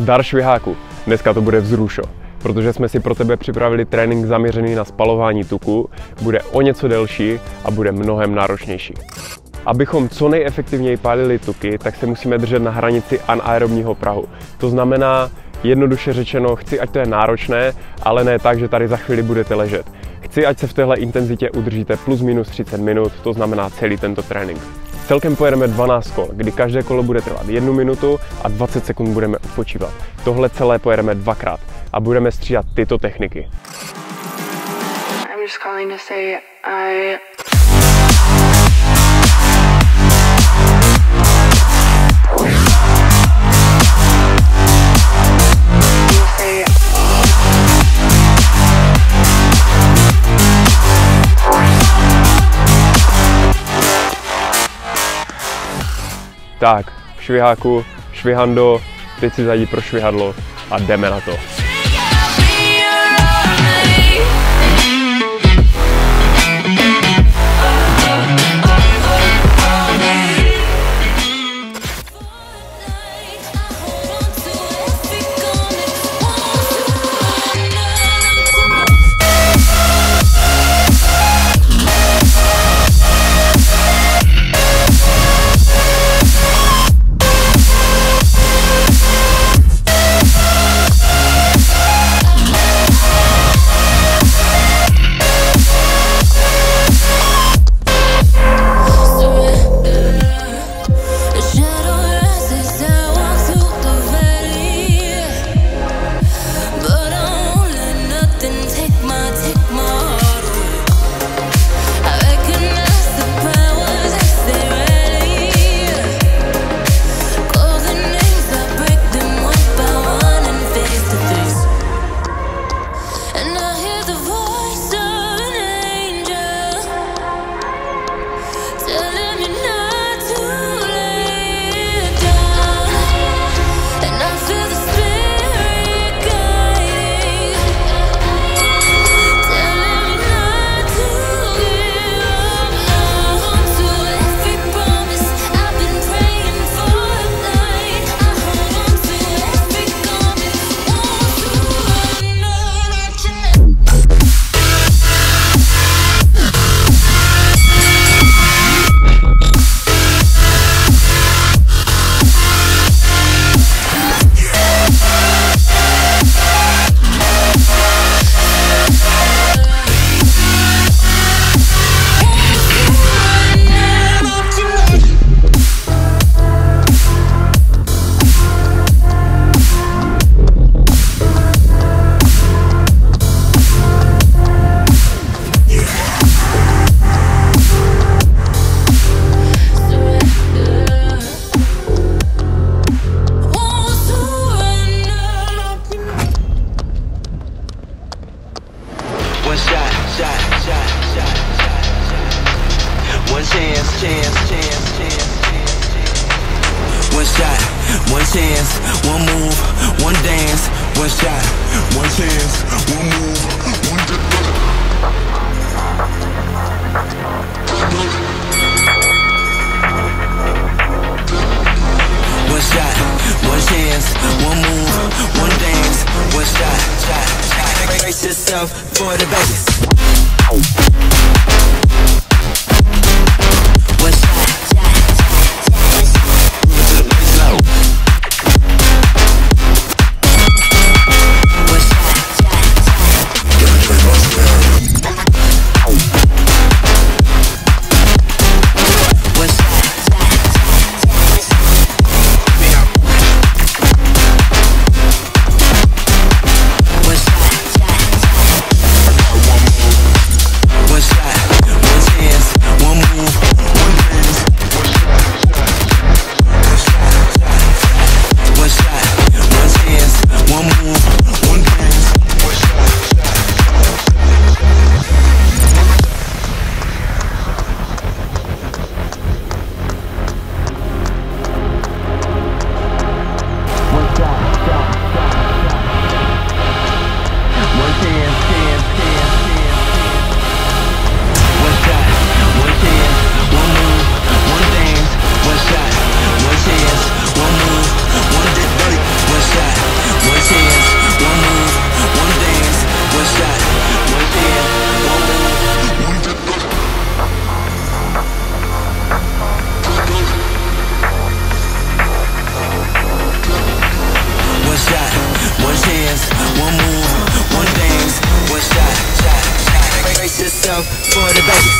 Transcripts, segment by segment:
Dar šviháku, dneska to bude vzrušo, protože jsme si pro tebe připravili trénink zaměřený na spalování tuku, bude o něco delší a bude mnohem náročnější. Abychom co nejefektivněji pálili tuky, tak se musíme držet na hranici anaerobního prahu. To znamená, jednoduše řečeno, chci, ať to je náročné, ale ne tak, že tady za chvíli budete ležet. Chci, ať se v téhle intenzitě udržíte plus minus 30 minut, to znamená celý tento trénink. Celkem pojedeme 12 kol, kdy každé kolo bude trvat 1 minutu a 20 sekund budeme odpočívat. Tohle celé pojedeme dvakrát a budeme střídat tyto techniky. Tak, šviháku, švihando, teď si zajdi pro švihadlo a jdeme na to. One chance, one move, one dance, one shot. One chance, one move, one dance. One shot, one chance, one move, one dance, one shot, shot, shot. Brace yourself for the bass. One shot. go to Vegas.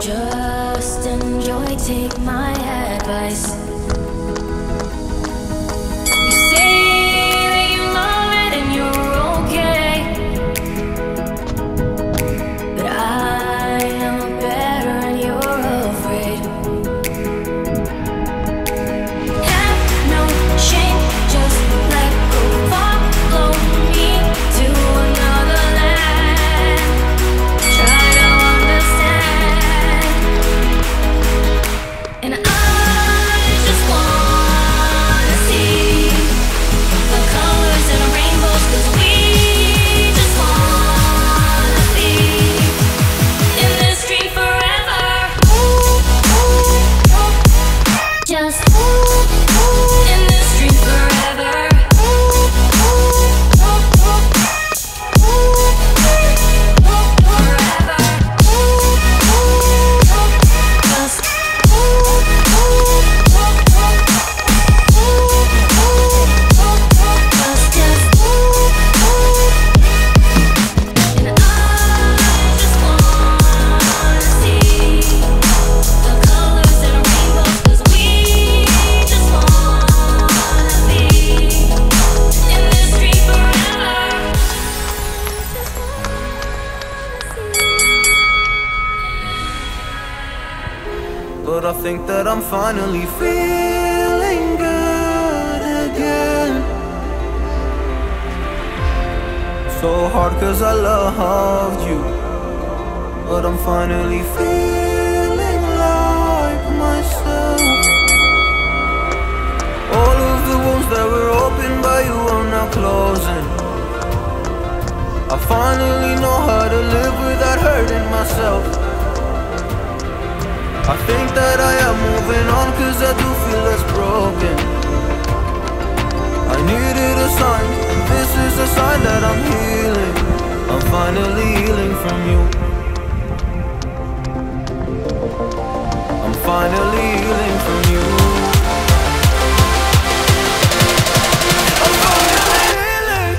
Just enjoy, take my advice. But I think that I'm finally feeling good again. So hard cause I loved you, but I'm finally feeling like myself. All of the wounds that were opened by you are now closing. I finally know how to live without hurting myself. I think that I am moving on, cause I do feel less broken. I needed a sign, and this is a sign that I'm healing. I'm finally healing from you. I'm finally healing from you. I'm finally healing.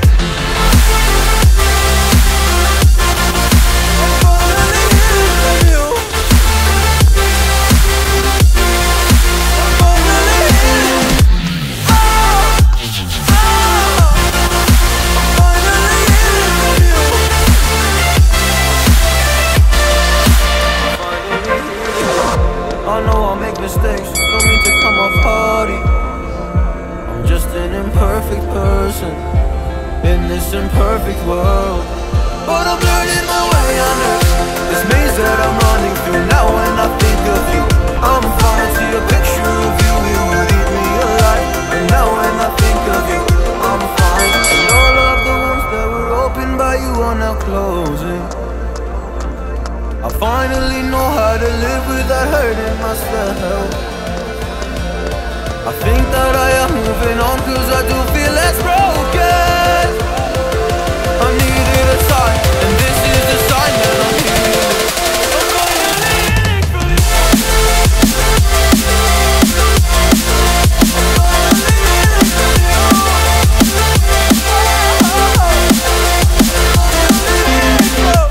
I'm finally healing from you. in this imperfect world, but I'm learning my way on earth. This maze that I'm running through now, when I think of you, I'm falling to a picture of you. You would eat me alive, and now when I think of you, I'm fine. And all of the ones that were opened by you are now closing. I finally know how to live without hurting myself. I think that I am moving on, cause I do feel less broken. I needed a sign, and this is the sign that I'm here. I'm going to lean in for you. I'm going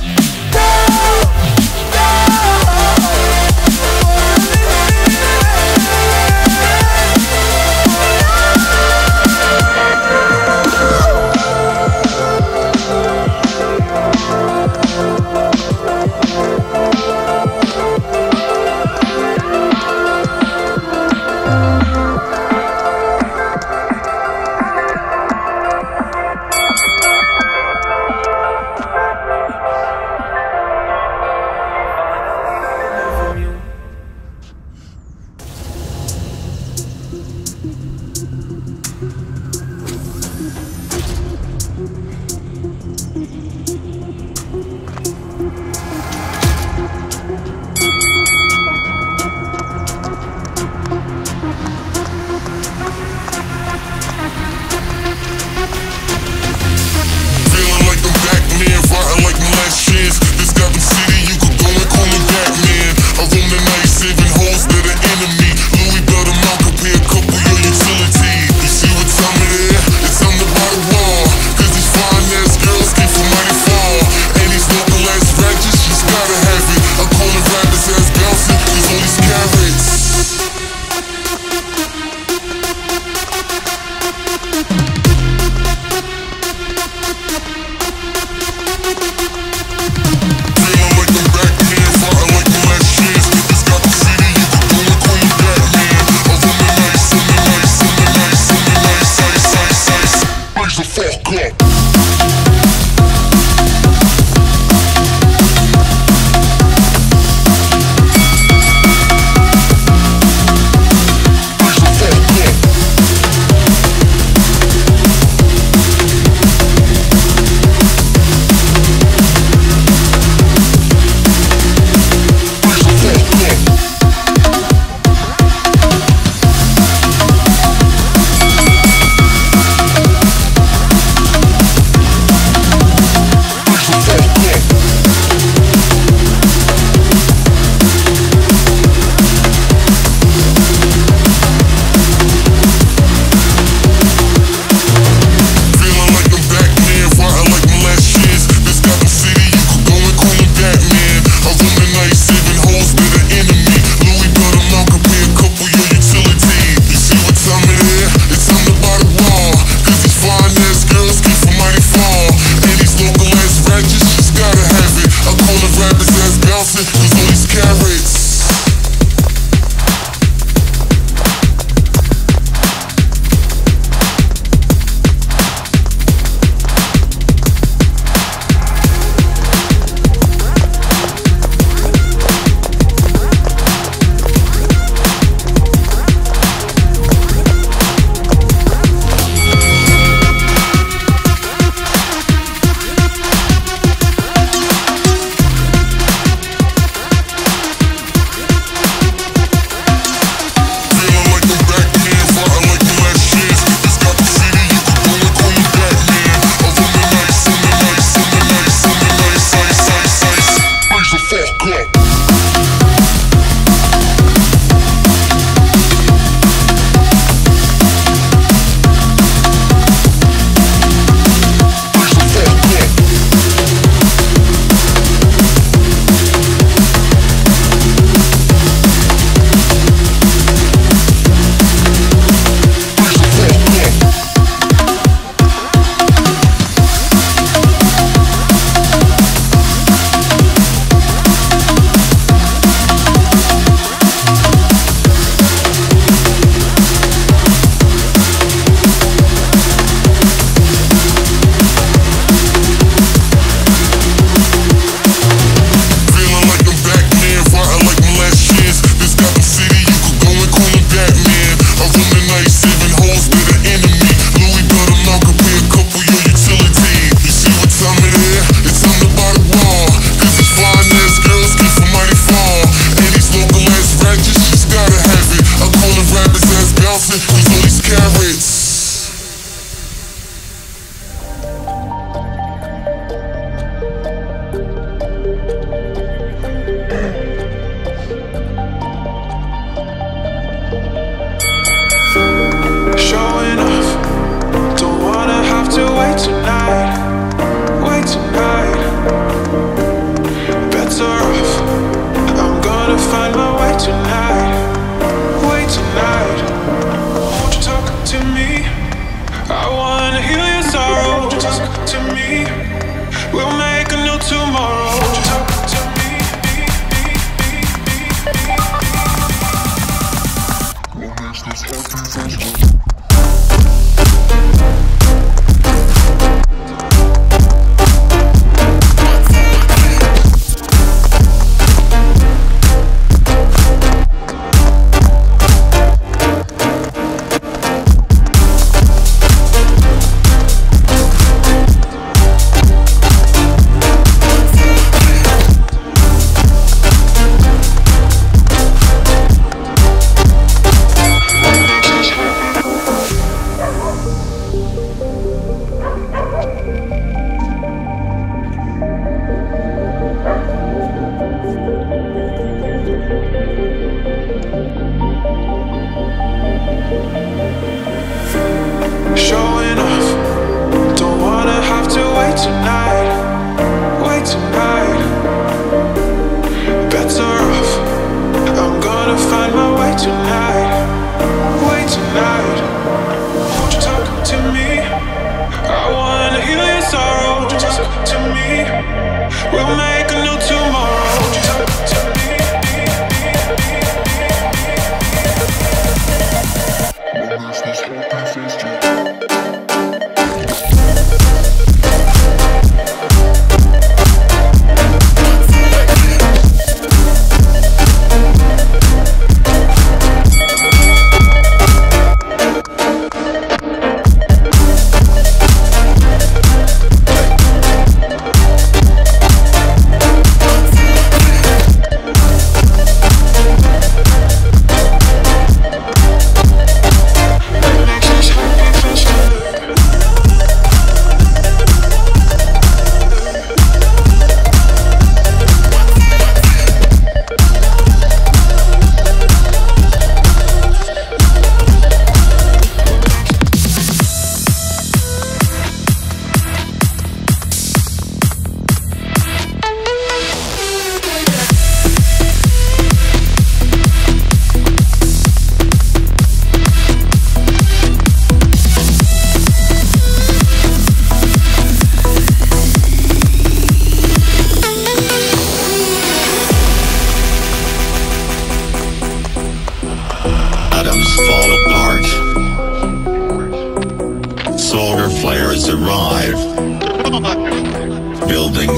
to lean in for you.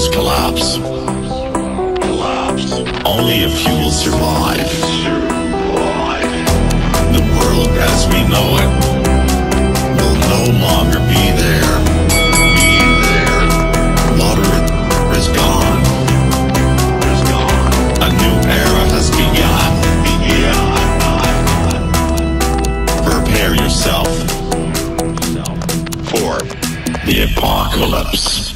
systems collapse. Only a few will survive. The world as we know it will no longer be there. Moderate is gone. A new era has begun. Prepare yourself for the apocalypse.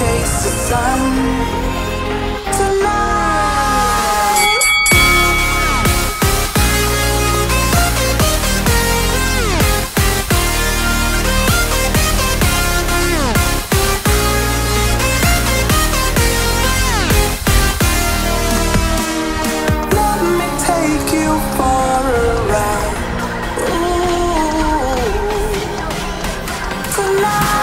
chase the sun tonight. Let me take you for a ride. Ooh, tonight.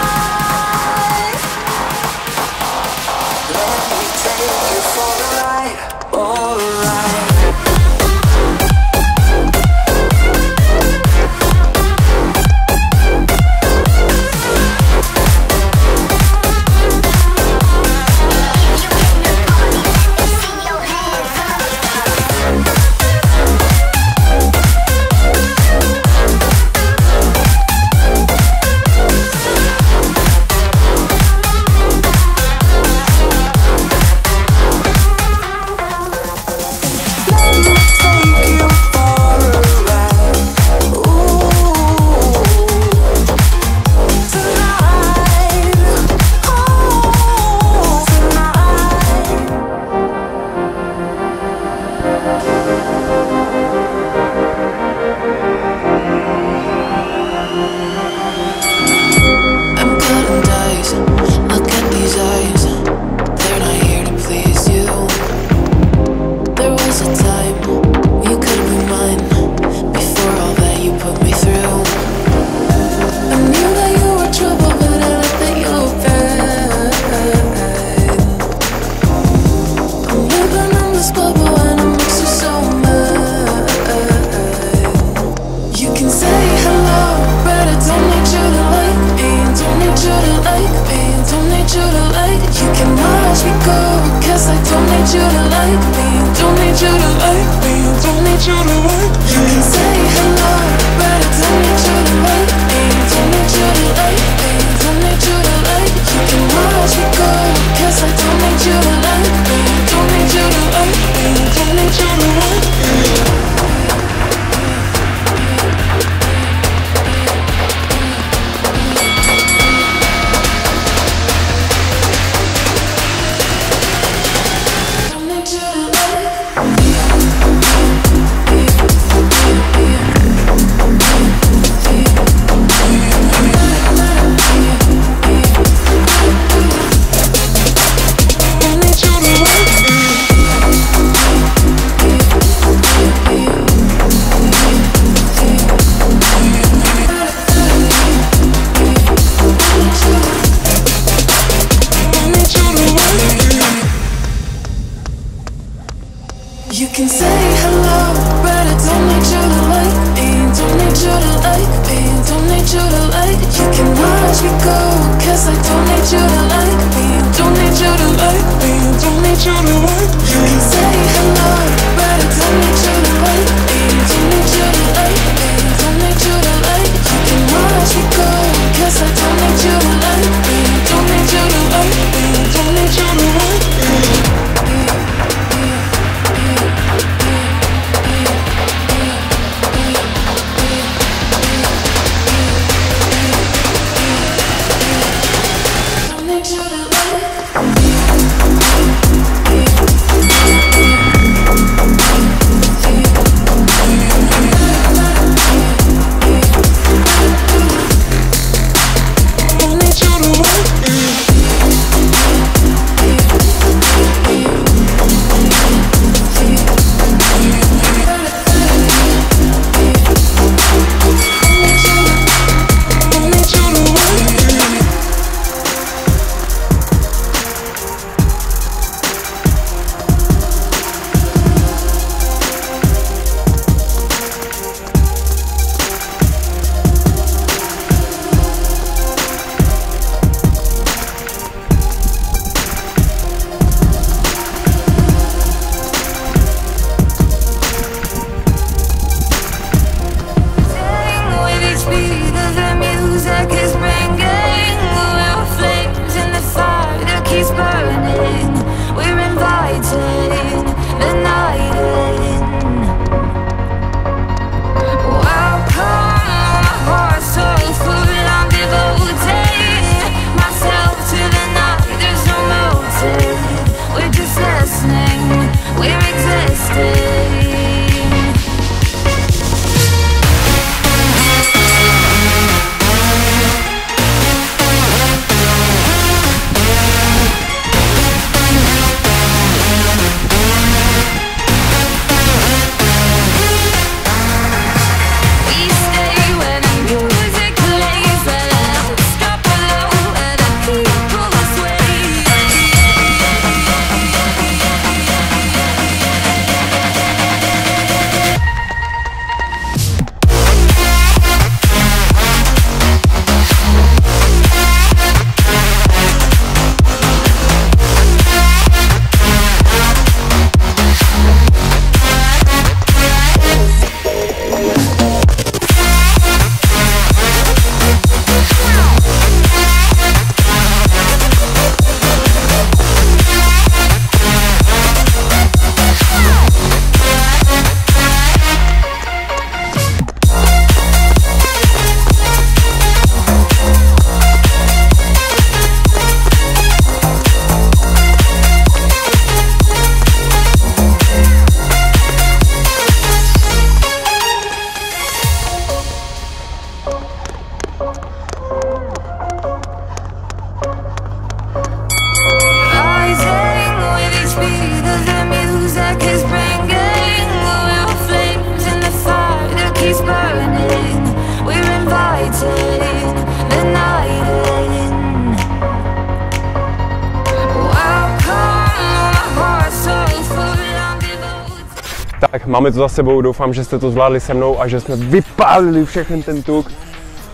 Tak, máme to za sebou, doufám, že jste to zvládli se mnou a že jsme vypálili všechny ten tuk.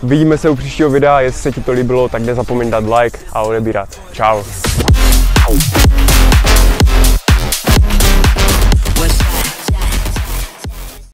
Vidíme se u příštího videa, jestli se ti to líbilo, tak nezapomeň dát like a odebírat. Čau.